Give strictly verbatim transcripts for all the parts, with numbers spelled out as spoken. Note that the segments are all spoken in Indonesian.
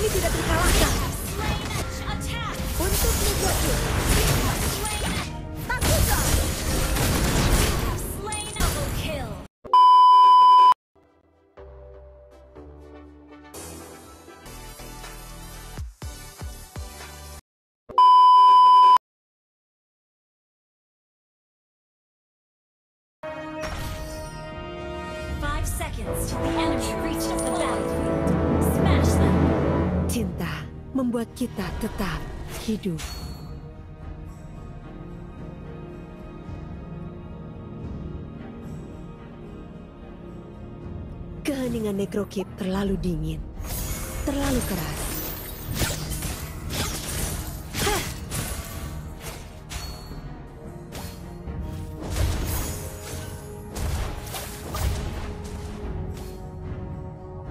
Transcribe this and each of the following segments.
Kami tidak terkalahkan. Untuk Necrokeep. Takutlah. Five seconds till the enemy reaches the battlefield. Smash them. Cinta membuat kita tetap hidup. Keheningan Necrokeep terlalu dingin, terlalu keras. Hah.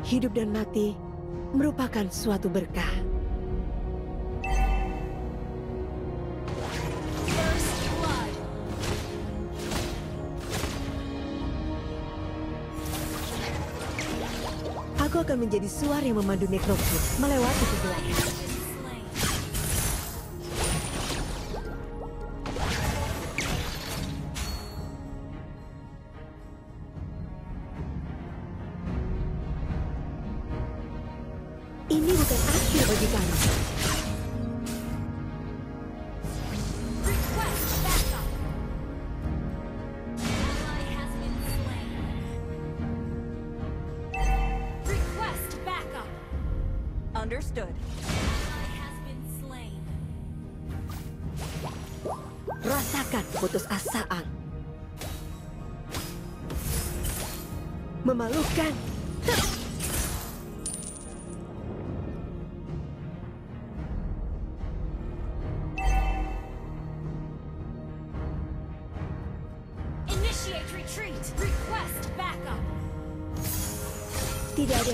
Hidup dan mati merupakan suatu berkah. Aku akan menjadi suara yang memandu Necrokeep melewati kegelapan. Ini bukan akhir bagi kami. Understood. Rasakan putus asaan. Memalukan. Initiate retreat. Request backup. Tidak ada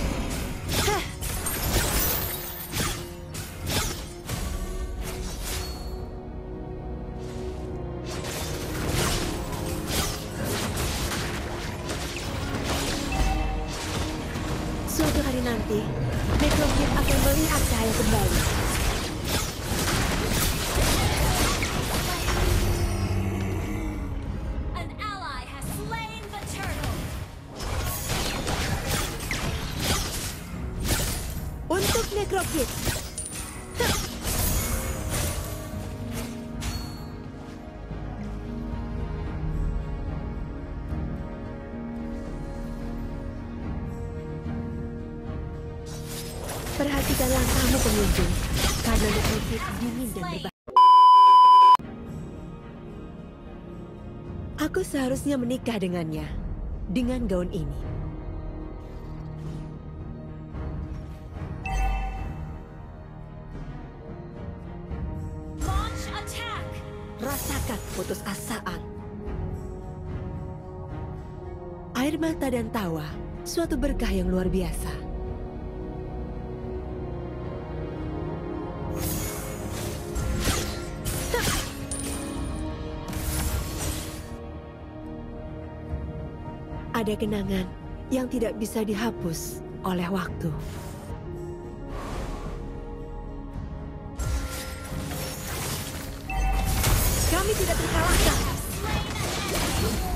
Suatu hari nanti, Necrokeep akan melihat cahaya kembali. An ally has slain the turtle. Untuk Necrokeep. Perhatikan langkahmu pengunjung, karena Necrokeep dingin dan berbahaya. Aku seharusnya menikah dengannya, dengan gaun ini. Launch attack. Rasakan putus asaan. Air mata dan tawa, suatu berkah yang luar biasa. Ada kenangan yang tidak bisa dihapus oleh waktu. Kami tidak terkalahkan.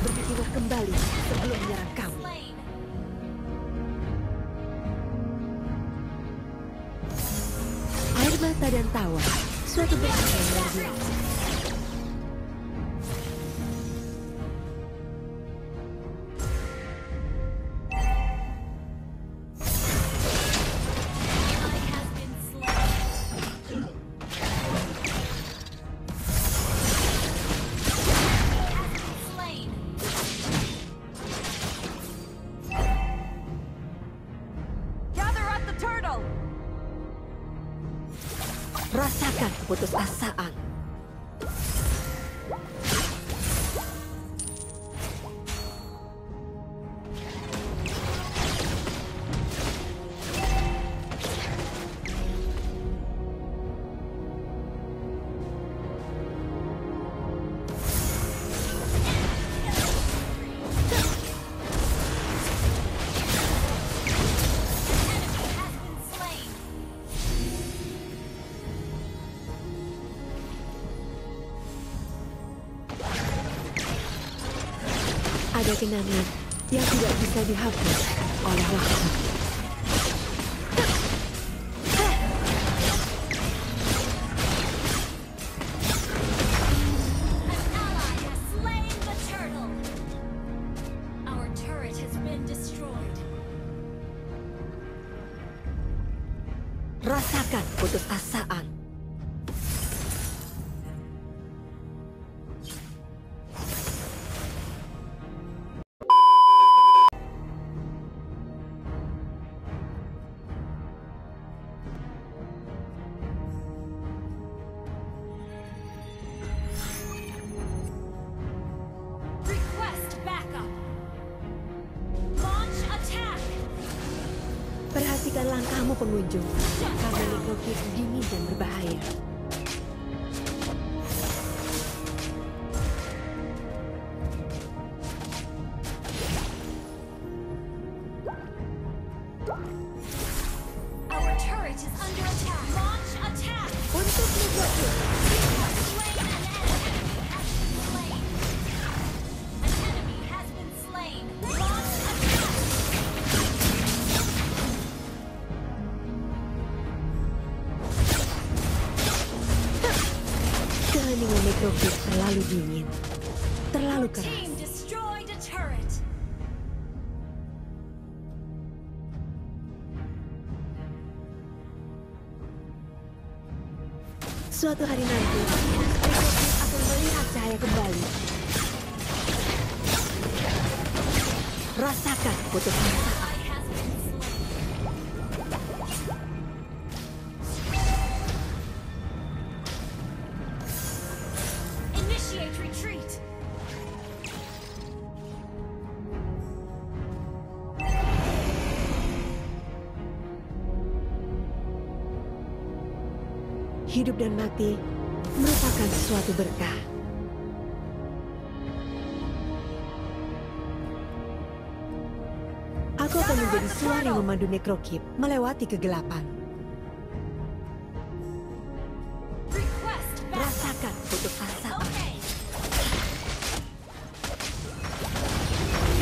Berpikirlah kembali sebelum menyerang kami. Air mata dan tawa, suatu berkah yang luar biasa. Rasakan keputusasaan. ada kenangan yang tidak bisa dihapus oleh waktu. Rasakan putus asaan. Perhatikan langkahmu pengunjung, karena Necrokeep dingin dan berbahaya. Our turret is under attack. Launch attack. Untuk Necrokeep. Keheningan Necrokeep terlalu dingin, terlalu keras. Suatu hari nanti, Necrokeep akan melihat cahaya kembali. Rasakan putus asa. Retreat. Hidup dan mati merupakan suatu berkah. Aku akan menjadi suara yang memandu Necrokeep melewati kegelapan. Rasakan putus asa.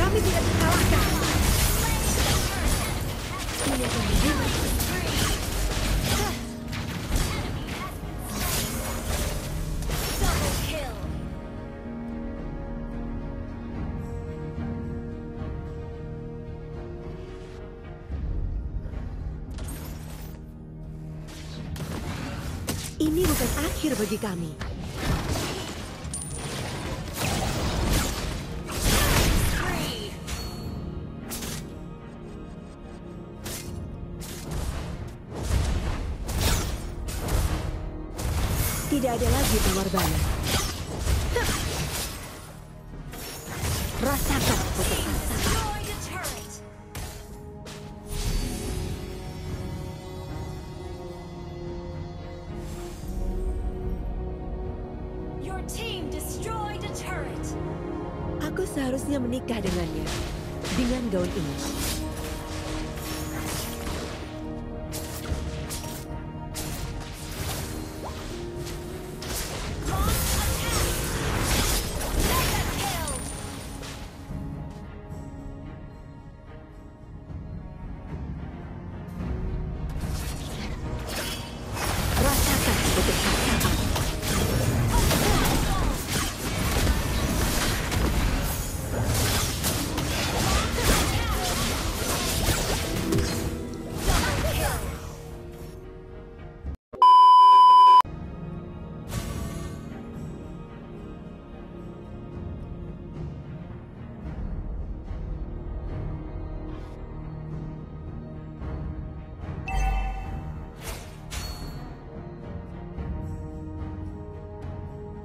Kami tidak terkalahkan. Ini adalah Ini bukan akhir bagi kami. Tidak ada lagi pengorbanan. Rasakan putus asa. Aku seharusnya menikah dengannya, dengan gaun ini.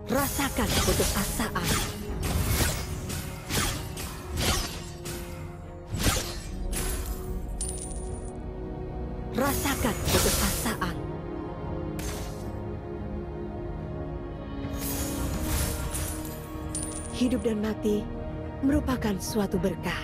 Rasakan putus asa. Rasakan putus asaan. Rasakan putus asaan. Hidup dan mati merupakan suatu berkah.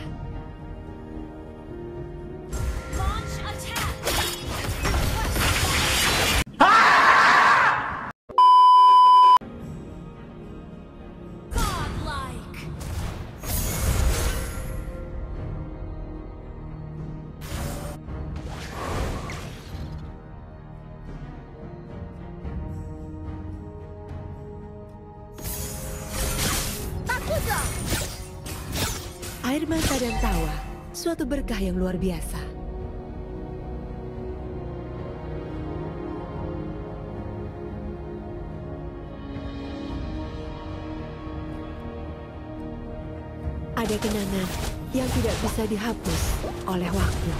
Air mata dan tawa, suatu berkah yang luar biasa. Ada kenangan yang tidak bisa dihapus oleh waktu.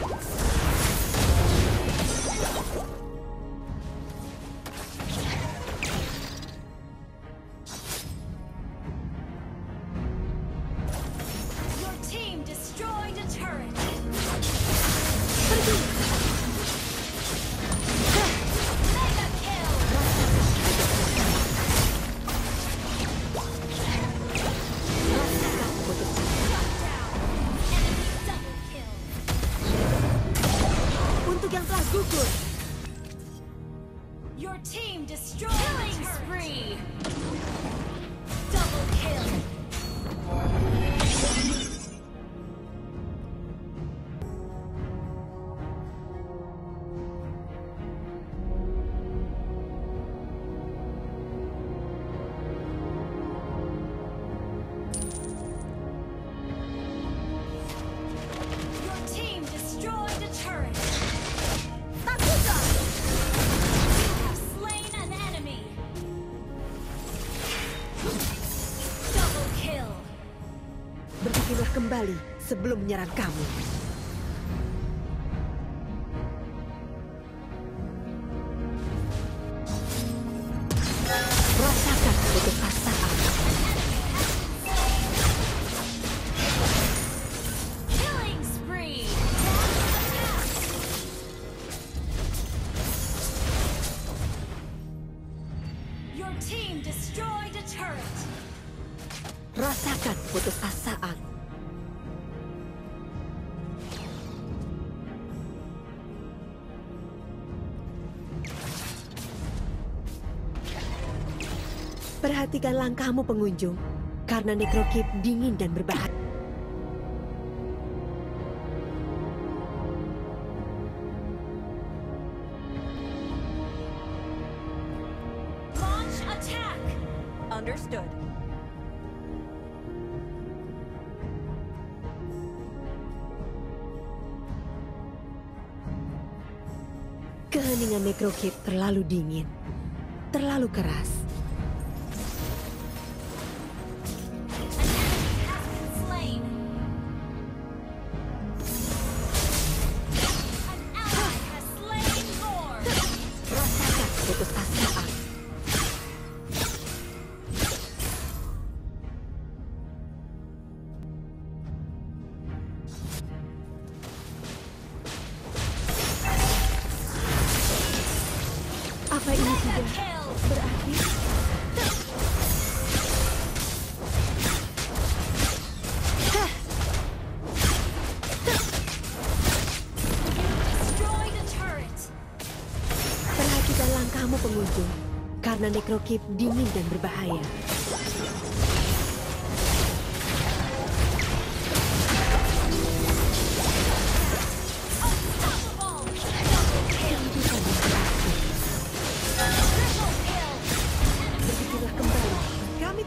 Kembali sebelum menyerang kamu. Rasakan untuk pasangan. Killing spree. Your team destroyed a turret. Rasakan putus asaan. Perhatikan langkahmu, pengunjung, karena Necrokeep dingin dan berbahaya. Launch attack. Understood. Keheningan Necrokeep terlalu dingin, terlalu keras. Apa ini sudah berakhir? Perhatikan langkahmu, pengunjung, karena Necrokeep dingin dan berbahaya.